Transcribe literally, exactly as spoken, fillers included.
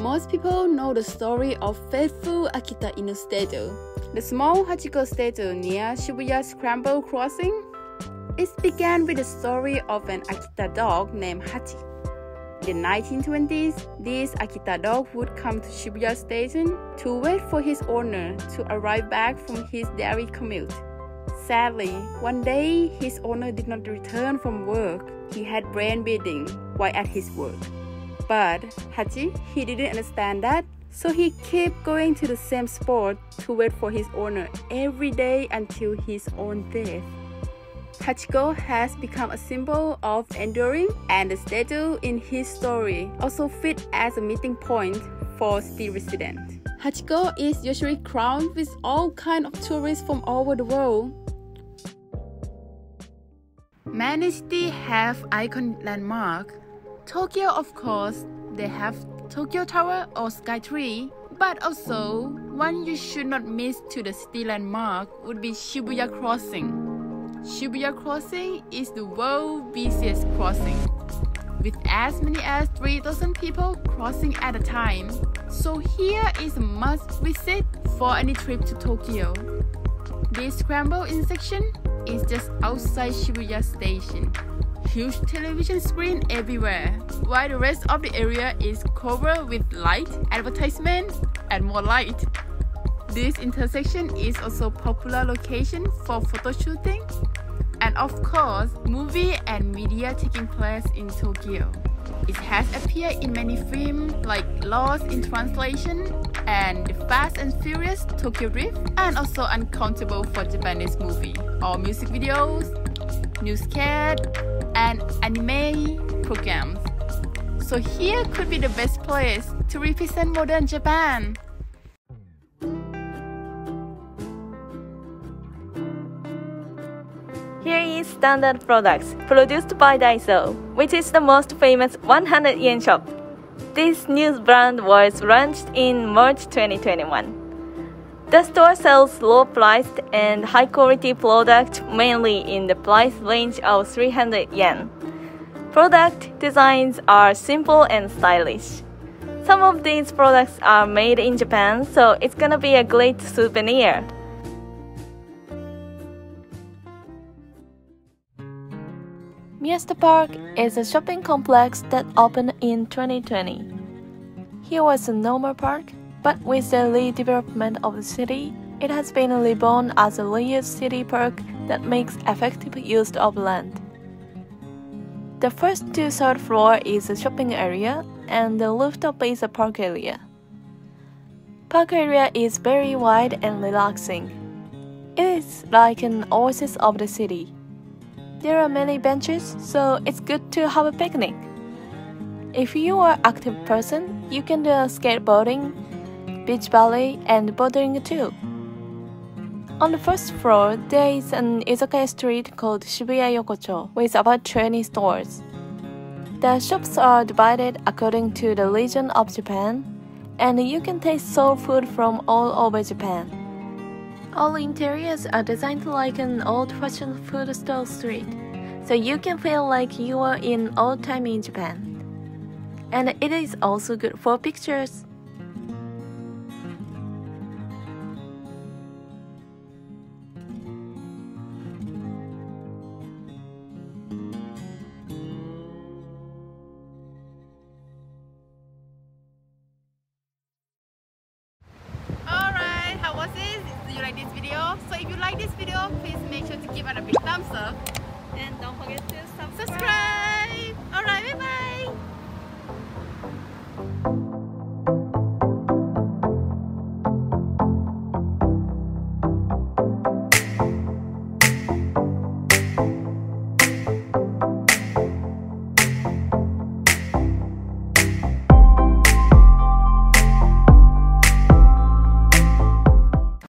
Most people know the story of faithful Akita Inu Statue, the small Hachiko statue near Shibuya Scramble Crossing. It began with the story of an Akita dog named Hachi. In the nineteen twenties, this Akita dog would come to Shibuya Station to wait for his owner to arrive back from his daily commute. Sadly, one day his owner did not return from work. He had brain bleeding while at his work. But Hachi, he didn't understand that, so he kept going to the same spot to wait for his owner every day until his own death. Hachiko has become a symbol of enduring, and the statue in his story also fits as a meeting point for city residents. Hachiko is usually crowned with all kinds of tourists from all over the world. Many cities have iconic landmarks. Tokyo, of course, they have Tokyo Tower or Sky Tree, but also one you should not miss to the city landmark would be Shibuya Crossing. Shibuya Crossing is the world's busiest crossing, with as many as three thousand people crossing at a time, so here is a must visit for any trip to Tokyo. This scramble-in section is just outside Shibuya Station. Huge television screen everywhere, while the rest of the area is covered with light, advertisements, and more light. This intersection is also a popular location for photo shooting, and of course, movie and media taking place in Tokyo. It has appeared in many films like Lost in Translation and the Fast and Furious Tokyo Drift, and also uncountable for Japanese movie or music videos, newscast, and anime programs. So here could be the best place to represent modern Japan. Here is Standard Products, produced by Daiso, which is the most famous one hundred yen shop. This new brand was launched in March twenty twenty-one. The store sells low-priced and high-quality products mainly in the price range of three hundred yen. Product designs are simple and stylish. Some of these products are made in Japan, so it's gonna be a great souvenir. Miyashita Park is a shopping complex that opened in twenty twenty. Here was a normal park, but with the redevelopment of the city, it has been reborn as a layered city park that makes effective use of land. The first to third floor is a shopping area, and the rooftop is a park area. Park area is very wide and relaxing. It is like an oasis of the city. There are many benches, so it's good to have a picnic. If you are an active person, you can do skateboarding, beach volley, and bouldering too. On the first floor, there is an izakaya street called Shibuya Yokocho with about twenty stores. The shops are divided according to the region of Japan, and you can taste soul food from all over Japan. All interiors are designed like an old-fashioned food stall street, so you can feel like you are in old time in Japan. And it is also good for pictures. So if you like this video, please make sure to give it a big thumbs up. And don't forget to subscribe. subscribe. Alright, bye bye.